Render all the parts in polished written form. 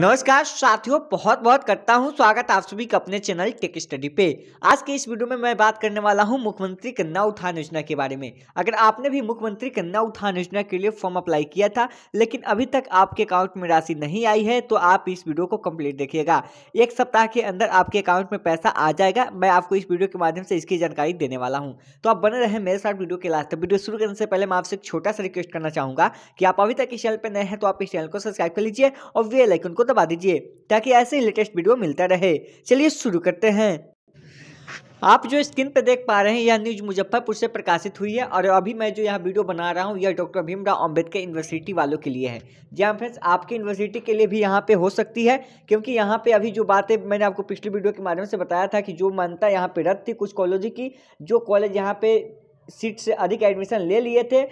नमस्कार साथियों, बहुत बहुत करता हूं स्वागत आप सभी का अपने चैनल टेक स्टडी पे। आज के इस वीडियो में मैं बात करने वाला हूं मुख्यमंत्री कन्या उत्थान योजना के बारे में। अगर आपने भी मुख्यमंत्री कन्या उत्थान योजना के लिए फॉर्म अप्लाई किया था लेकिन अभी तक आपके अकाउंट में राशि नहीं आई है तो आप इस वीडियो को कम्प्लीट देखिएगा। एक सप्ताह के अंदर आपके अकाउंट में पैसा आ जाएगा। मैं आपको इस वीडियो के माध्यम से इसकी जानकारी देने वाला हूँ, तो आप बने रहे मेरे साथ वीडियो के लास्ट तक। वीडियो शुरू करने से पहले मैं आपसे एक छोटा सा रिक्वेस्ट करना चाहूँगा कि आप अभी तक इस चैनल पर नए हैं तो आप इस चैनल को सब्सक्राइब कर लीजिए और बेल आइकन को दबा दीजिए ताकि ऐसे लेटेस्ट वीडियो मिलता रहे। चलिए शुरू करते हैं। आप जो स्क्रीन पर देख पा रहे हैं यह न्यूज़ मुजफ्फरपुर से प्रकाशित हुई है और अभी मैं जो यह वीडियो बना रहा हूं यह डॉक्टर भीमराव अंबेडकर यूनिवर्सिटी वालों के लिए है। जी हाँ फ्रेंड्स, आपकी यूनिवर्सिटी के लिए भी यहां पे हो सकती है, क्योंकि यहां पे अभी जो बातें मैंने आपको पिछली वीडियो के माध्यम से बताया था कि जो मान्यता यहाँ पर रद्द थी कुछ कॉलेजों की, जो कॉलेज यहाँ पे सीट से अधिक एडमिशन ले लिए थे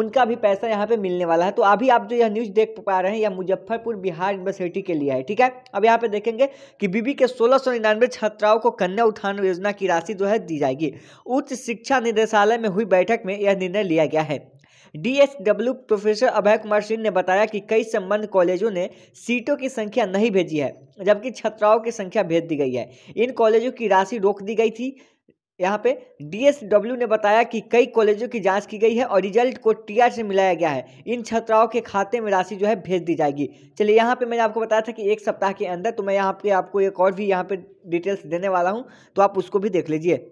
उनका भी पैसा यहाँ पे मिलने वाला है। तो अभी आप जो यह न्यूज़ देख पा रहे हैं यह मुजफ्फरपुर बिहार यूनिवर्सिटी के लिए है, ठीक है। अब यहाँ पे देखेंगे कि बीबी के 1699 छात्राओं को कन्या उत्थान योजना की राशि जो है दी जाएगी। उच्च शिक्षा निदेशालय में हुई बैठक में यह निर्णय लिया गया है। डीएसडब्ल्यू प्रोफेसर अभय कुमार सिंह ने बताया कि कई संबद्ध कॉलेजों ने सीटों की संख्या नहीं भेजी है जबकि छात्राओं की संख्या भेज दी गई है। इन कॉलेजों की राशि रोक दी गई थी। यहाँ पे डीएसडब्ल्यू ने बताया कि कई कॉलेजों की जांच की गई है और रिजल्ट को टीआर से मिलाया गया है। इन छात्राओं के खाते में राशि जो है भेज दी जाएगी। चलिए, यहाँ पे मैंने आपको बताया था कि एक सप्ताह के अंदर, तो मैं यहाँ पे आपको एक और भी यहाँ पे डिटेल्स देने वाला हूँ, तो आप उसको भी देख लीजिए।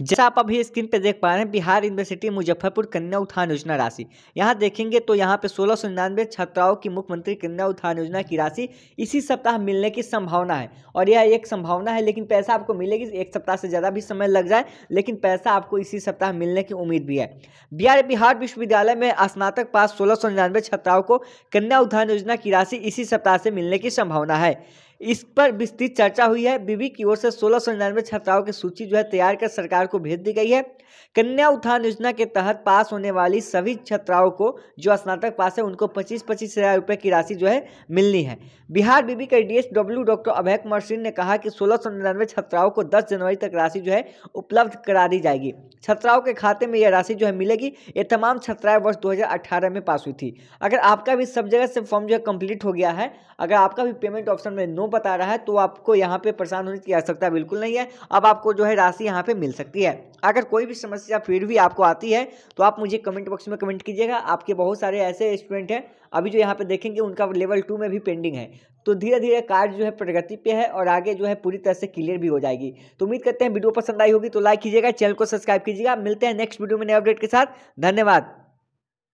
जैसा आप अभी स्क्रीन पे देख पा रहे हैं बिहार यूनिवर्सिटी मुजफ्फरपुर कन्या उत्थान योजना राशि, यहाँ देखेंगे तो यहाँ पे 1699 छात्राओं की मुख्यमंत्री कन्या उत्थान योजना की राशि इसी सप्ताह मिलने की संभावना है। और यह एक संभावना है, लेकिन पैसा आपको मिलेगी, एक सप्ताह से ज़्यादा भी समय लग जाए लेकिन पैसा आपको इसी सप्ताह मिलने की उम्मीद भी है। बिहार विश्वविद्यालय में स्नातक पास 1699 छात्राओं को कन्या उत्थान योजना की राशि इसी सप्ताह से मिलने की संभावना है। इस पर विस्तृत चर्चा हुई है। बीबी की ओर से 1699 छात्राओं की सूची जो है तैयार कर सरकार को भेज दी गई है। कन्या उत्थान योजना के तहत पास होने वाली सभी छात्राओं को जो स्नातक पास है उनको 25-25 हज़ार रुपये की राशि जो है मिलनी है। बिहार बीबी के डीएसडब्ल्यू डॉक्टर अभय कुमार सिंह ने कहा कि 1699 छात्राओं को 10 जनवरी तक राशि जो है उपलब्ध करा दी जाएगी। छात्राओं के खाते में यह राशि जो है मिलेगी। ये तमाम छात्राएं वर्ष 2018 में पास हुई थी। अगर आपका भी सब जगह से फॉर्म जो है कंप्लीट हो गया है, अगर आपका भी पेमेंट ऑप्शन में नो बता रहा है तो आपको यहाँ पे परेशान होने की आवश्यकता बिल्कुल नहीं है। अब आपको जो है राशि यहाँ पे मिल सकती है। अगर कोई भी समस्या फिर भी आपको आती है तो आप मुझे कमेंट बॉक्स में कमेंट कीजिएगा। आपके बहुत सारे ऐसे स्टूडेंट हैं अभी जो यहाँ पे देखेंगे उनका लेवल 2 में भी पेंडिंग है, तो धीरे धीरे कार्य जो है प्रगति पे है और आगे जो है पूरी तरह से क्लियर भी हो जाएगी। तो उम्मीद करते हैं वीडियो पसंद आई होगी तो लाइक कीजिएगा, चैनल को सब्सक्राइब कीजिएगा। मिलते हैं नेक्स्ट वीडियो में नए अपडेट के साथ। धन्यवाद।